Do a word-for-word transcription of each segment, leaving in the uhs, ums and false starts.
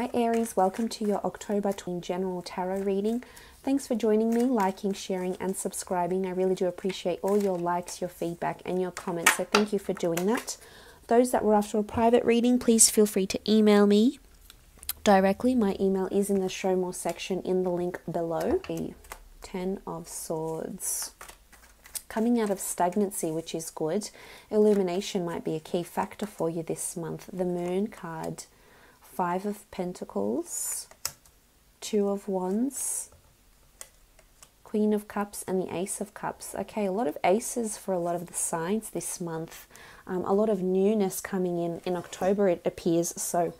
Hi Aries, welcome to your October twenty general tarot reading. Thanks for joining me, liking, sharing and subscribing. I really do appreciate all your likes, your feedback and your comments, so thank you for doing that. Those that were after a private reading, please feel free to email me directly. My email is in the show more section in the link below. The Ten of Swords. Coming out of stagnancy, which is good. Illumination might be a key factor for you this month. The Moon card, Five of Pentacles, Two of Wands, Queen of Cups and the Ace of Cups. Okay, a lot of aces for a lot of the signs this month. Um, a lot of newness coming in in October, it appears, so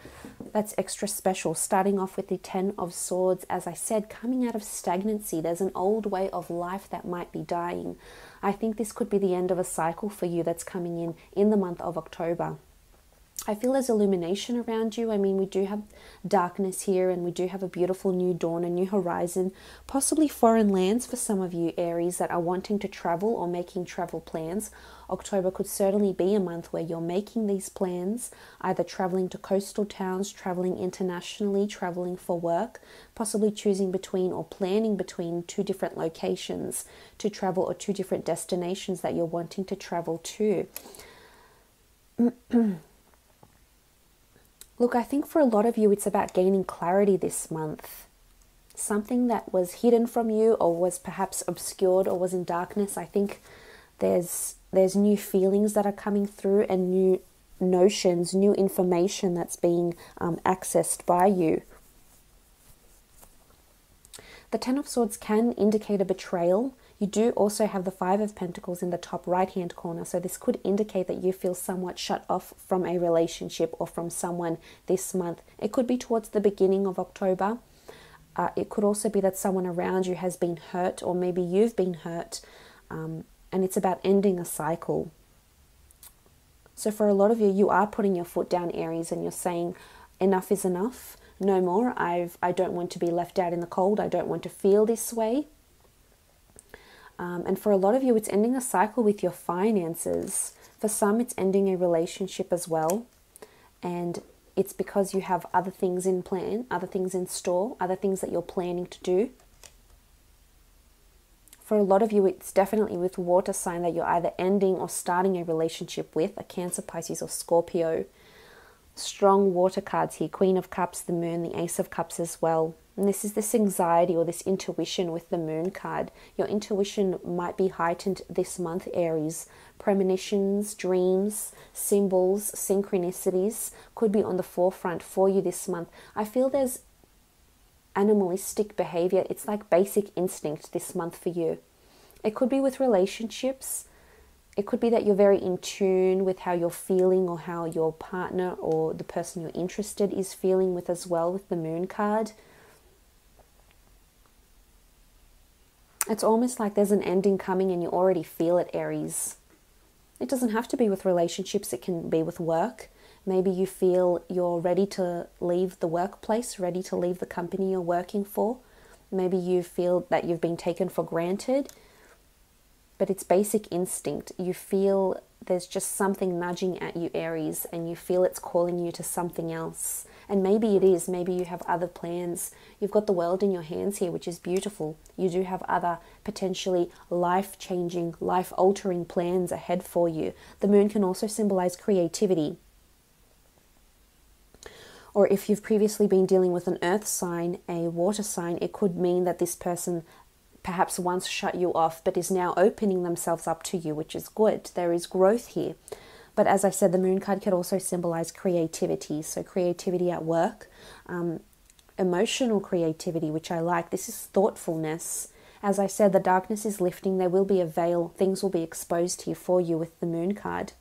that's extra special. Starting off with the Ten of Swords, as I said, coming out of stagnancy. There's an old way of life that might be dying. I think this could be the end of a cycle for you that's coming in in the month of October. I feel there's illumination around you. I mean, we do have darkness here and we do have a beautiful new dawn, a new horizon, possibly foreign lands for some of you Aries that are wanting to travel or making travel plans. October could certainly be a month where you're making these plans, either traveling to coastal towns, traveling internationally, traveling for work, possibly choosing between or planning between two different locations to travel or two different destinations that you're wanting to travel to. Look, I think for a lot of you, it's about gaining clarity this month. Something that was hidden from you or was perhaps obscured or was in darkness. I think there's there's new feelings that are coming through and new notions, new information that's being um, accessed by you. The Ten of Swords can indicate a betrayal. You do also have the Five of Pentacles in the top right-hand corner, so this could indicate that you feel somewhat shut off from a relationship or from someone this month. It could be towards the beginning of October. Uh, it could also be that someone around you has been hurt, or maybe you've been hurt, um, and it's about ending a cycle. So for a lot of you, you are putting your foot down, Aries, and you're saying enough is enough, no more. I've, I don't want to be left out in the cold. I don't want to feel this way. Um, and for a lot of you, it's ending a cycle with your finances. For some, it's ending a relationship as well. And it's because you have other things in plan, other things in store, other things that you're planning to do. For a lot of you, it's definitely with water sign that you're either ending or starting a relationship with, a Cancer, Pisces or Scorpio. Strong water cards here, Queen of Cups, the Moon, the Ace of Cups as well. And this is this anxiety or this intuition with the Moon card. Your intuition might be heightened this month, Aries. Premonitions, dreams, symbols, synchronicities could be on the forefront for you this month. I feel there's animalistic behavior. It's like basic instinct this month for you. It could be with relationships. It could be that you're very in tune with how you're feeling or how your partner or the person you're interested is feeling with as well with the Moon card. It's almost like there's an ending coming and you already feel it, Aries. It doesn't have to be with relationships. It can be with work. Maybe you feel you're ready to leave the workplace, ready to leave the company you're working for. Maybe you feel that you've been taken for granted, but it's basic instinct. You feel there's just something nudging at you, Aries, and you feel it's calling you to something else. And maybe it is. Maybe you have other plans. You've got the world in your hands here, which is beautiful. You do have other potentially life-changing, life-altering plans ahead for you. The Moon can also symbolize creativity. Or if you've previously been dealing with an earth sign, a water sign, it could mean that this person perhaps once shut you off but is now opening themselves up to you, which is good. There is growth here. But as I said, the Moon card could also symbolize creativity. So creativity at work, um, emotional creativity, which I like. This is thoughtfulness. As I said, the darkness is lifting. There will be a veil. Things will be exposed here for you with the Moon card.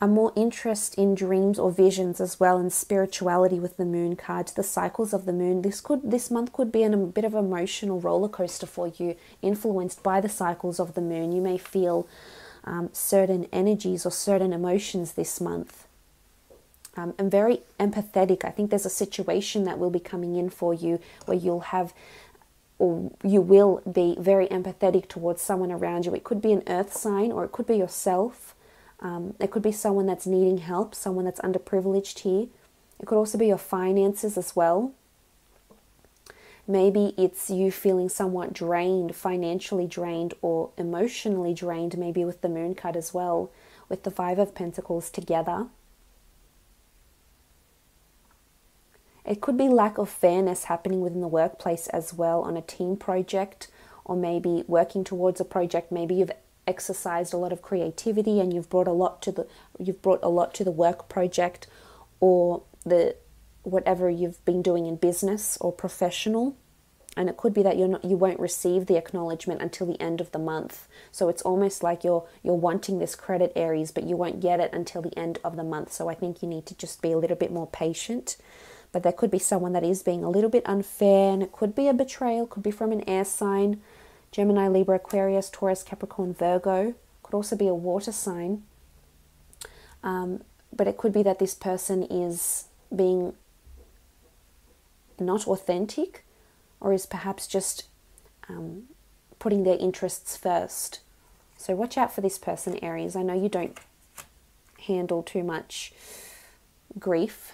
A more interest in dreams or visions as well, and spirituality with the Moon card. The cycles of the Moon. This could this month could be an, a bit of an emotional roller coaster for you, influenced by the cycles of the Moon. You may feel Um, certain energies or certain emotions this month. Um, I'm very empathetic. I think there's a situation that will be coming in for you where you'll have or you will be very empathetic towards someone around you. It could be an earth sign or it could be yourself. Um, it could be someone that's needing help, someone that's underprivileged here. It could also be your finances as well. Maybe it's you feeling somewhat drained, financially drained or emotionally drained, maybe with the moon card as well, with the Five of Pentacles together. It could be lack of fairness happening within the workplace as well, on a team project, or maybe working towards a project. Maybe you've exercised a lot of creativity and you've brought a lot to the you've brought a lot to the work project, or the whatever you've been doing in business or professional. And it could be that you're not, you won't receive the acknowledgement until the end of the month. So it's almost like you're you're wanting this credit, Aries, but you won't get it until the end of the month. So I think you need to just be a little bit more patient. But there could be someone that is being a little bit unfair, and it could be a betrayal. Could be from an air sign: Gemini, Libra, Aquarius, Taurus, Capricorn, Virgo. Could also be a water sign. Um, but it could be that this person is being not authentic, or is perhaps just um, putting their interests first. So watch out for this person, Aries. I know you don't handle too much grief.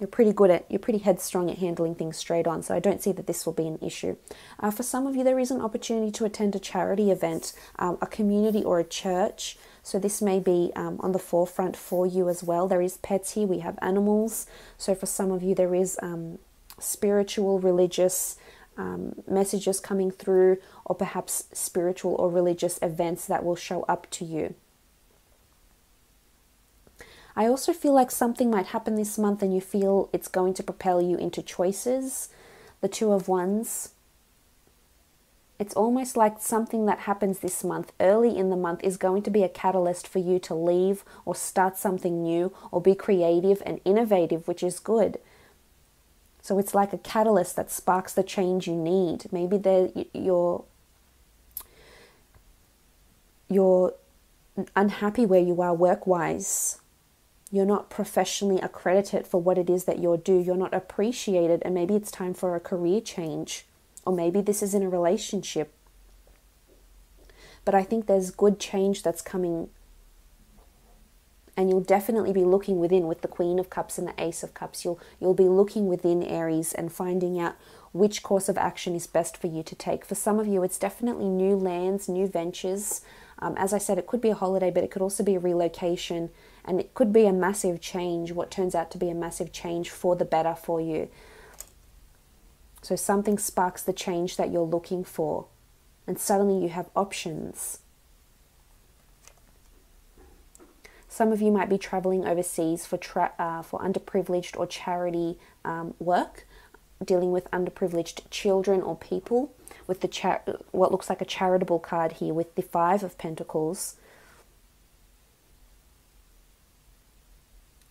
You're pretty good at, you're pretty headstrong at handling things straight on. So I don't see that this will be an issue. Uh, for some of you, there is an opportunity to attend a charity event, um, a community or a church. So this may be um, on the forefront for you as well. There is pets here. We have animals. So for some of you, there is um, spiritual, religious um, messages coming through, or perhaps spiritual or religious events that will show up to you. I also feel like something might happen this month and you feel it's going to propel you into choices. The Two of Wands. It's almost like something that happens this month, early in the month, is going to be a catalyst for you to leave or start something new or be creative and innovative, which is good. So it's like a catalyst that sparks the change you need. Maybe you're, you're unhappy where you are work-wise. You're not professionally accredited for what it is that you're due. You're not appreciated, and maybe it's time for a career change. Or maybe this is in a relationship. But I think there's good change that's coming. And you'll definitely be looking within with the Queen of Cups and the Ace of Cups. You'll, you'll be looking within, Aries, and finding out which course of action is best for you to take. For some of you, it's definitely new lands, new ventures. Um, as I said, it could be a holiday, but it could also be a relocation. And it could be a massive change, what turns out to be a massive change for the better for you. So something sparks the change that you're looking for, and suddenly you have options. Some of you might be traveling overseas for, tra uh, for underprivileged or charity um, work, dealing with underprivileged children or people, with the cha what looks like a charitable card here with the Five of Pentacles.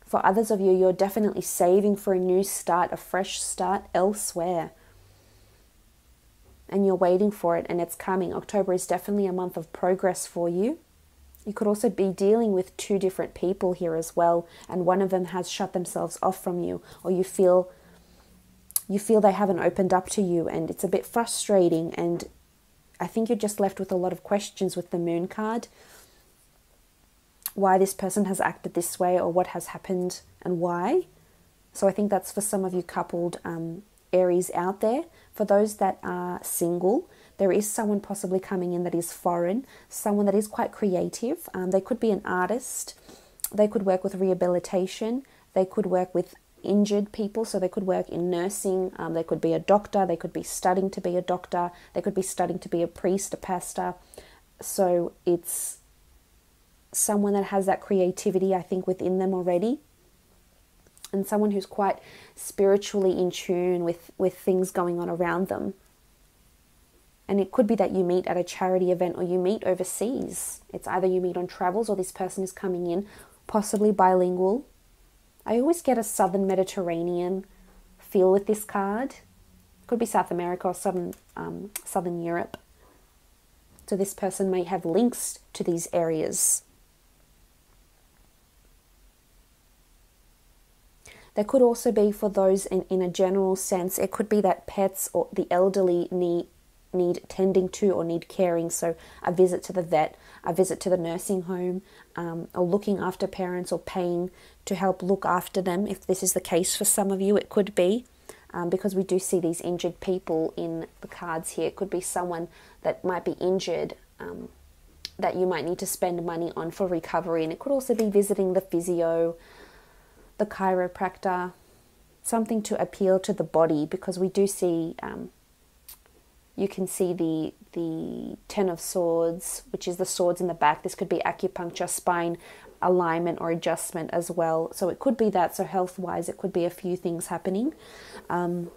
For others of you, you're definitely saving for a new start, a fresh start elsewhere. And you're waiting for it, and it's coming. October is definitely a month of progress for you. You could also be dealing with two different people here as well, and one of them has shut themselves off from you, or you feel, you feel they haven't opened up to you, and it's a bit frustrating. And I think you're just left with a lot of questions with the moon card. Why this person has acted this way, or what has happened and why. So I think that's for some of you coupled um, Aries out there. For those that are single, there is someone possibly coming in that is foreign, someone that is quite creative. Um, they could be an artist. They could work with rehabilitation. They could work with injured people. So they could work in nursing. Um, they could be a doctor. They could be studying to be a doctor. They could be studying to be a priest, a pastor. So it's someone that has that creativity, I think, within them already, and someone who's quite spiritually in tune with, with things going on around them. And it could be that you meet at a charity event, or you meet overseas. It's either you meet on travels, or this person is coming in, possibly bilingual. I always get a Southern Mediterranean feel with this card. Could be South America or Southern, um, Southern Europe. So this person may have links to these areas. There could also be, for those in, in a general sense, it could be that pets or the elderly need, need tending to or need caring. So a visit to the vet, a visit to the nursing home, um, or looking after parents, or paying to help look after them. If this is the case for some of you, it could be, um, because we do see these injured people in the cards here. It could be someone that might be injured, um, that you might need to spend money on for recovery. And it could also be visiting the physio, the chiropractor, something to appeal to the body, because we do see, um, you can see the the Ten of Swords, which is the swords in the back. This could be acupuncture, spine alignment or adjustment as well. So it could be that. So health-wise, it could be a few things happening. Um,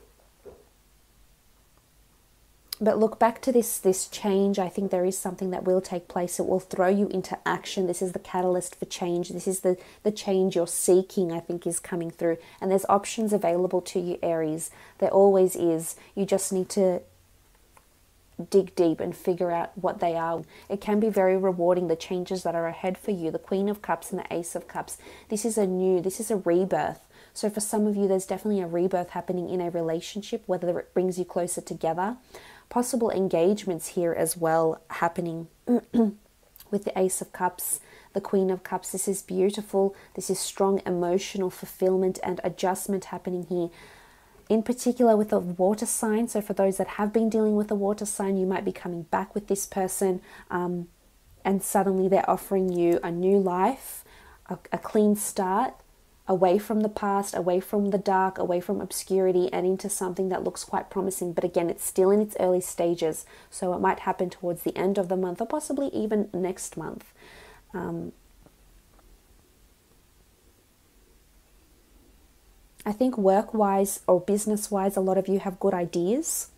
but look back to this, this change. I think there is something that will take place. It will throw you into action. This is the catalyst for change. This is the, the change you're seeking, I think, is coming through. And there's options available to you, Aries. There always is. You just need to dig deep and figure out what they are. It can be very rewarding, the changes that are ahead for you. The Queen of Cups and the Ace of Cups. This is a new, this is a rebirth. So for some of you, there's definitely a rebirth happening in a relationship, whether it brings you closer together. Possible engagements here as well happening with the Ace of Cups, the Queen of Cups. This is beautiful. This is strong emotional fulfillment and adjustment happening here. In particular with a water sign. So for those that have been dealing with a water sign, you might be coming back with this person, um, and suddenly they're offering you a new life, a, a clean start, away from the past, away from the dark, away from obscurity, and into something that looks quite promising. But again, it's still in its early stages. So it might happen towards the end of the month, or possibly even next month. Um, I think work-wise or business-wise, a lot of you have good ideas.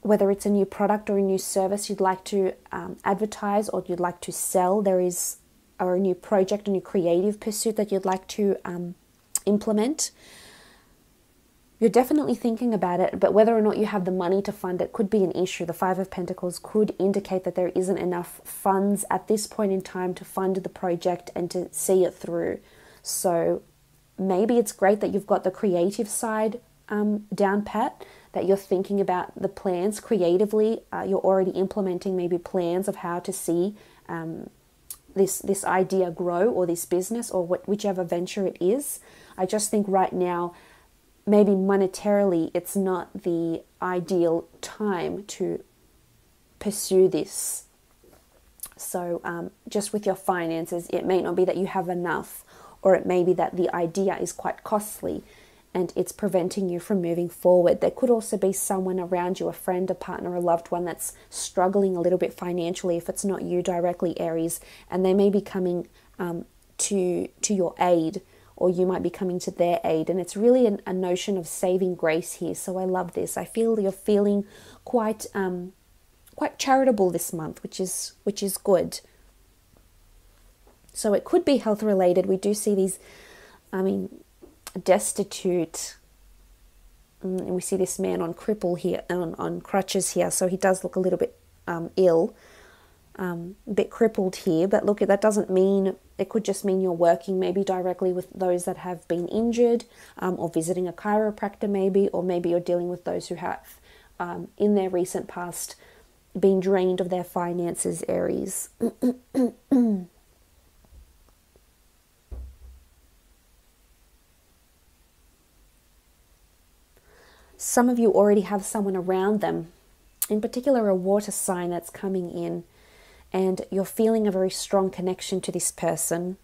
Whether it's a new product or a new service you'd like to um, advertise or you'd like to sell, there is, or a new project, a new creative pursuit that you'd like to um, implement. You're definitely thinking about it, but whether or not you have the money to fund it could be an issue. The Five of Pentacles could indicate that there isn't enough funds at this point in time to fund the project and to see it through. So maybe it's great that you've got the creative side um, down pat, that you're thinking about the plans creatively. Uh, you're already implementing maybe plans of how to see um, this, this idea grow, or this business, or what, whichever venture it is. I just think right now, maybe monetarily, it's not the ideal time to pursue this. So um, just with your finances, it may not be that you have enough, or it may be that the idea is quite costly and it's preventing you from moving forward. There could also be someone around you, a friend, a partner, a loved one that's struggling a little bit financially, if it's not you directly, Aries, and they may be coming um, to, to your aid, or you might be coming to their aid. And it's really an, a notion of saving grace here. So I love this. I feel you're feeling quite um, quite charitable this month, which is, which is good. So it could be health related. We do see these, I mean, destitute. And we see this man on cripple here, on, on crutches here. So he does look a little bit um, ill. Um, a bit crippled here, but look, that doesn't mean, it could just mean you're working maybe directly with those that have been injured, um, or visiting a chiropractor maybe, or maybe you're dealing with those who have um, in their recent past been drained of their finances, Aries. Some of you already have someone around them, in particular a water sign that's coming in, and you're feeling a very strong connection to this person.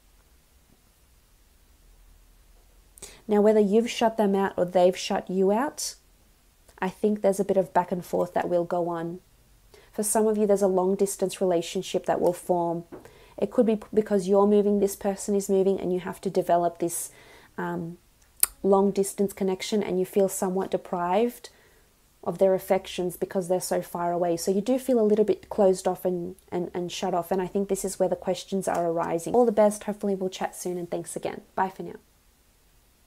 Now, whether you've shut them out or they've shut you out, I think there's a bit of back and forth that will go on. For some of you, there's a long distance relationship that will form. It could be because you're moving, this person is moving, and you have to develop this um, long distance connection, and you feel somewhat deprived of their affections because they're so far away. So you do feel a little bit closed off and, and, and shut off. And I think this is where the questions are arising. All the best. Hopefully we'll chat soon, and thanks again. Bye for now.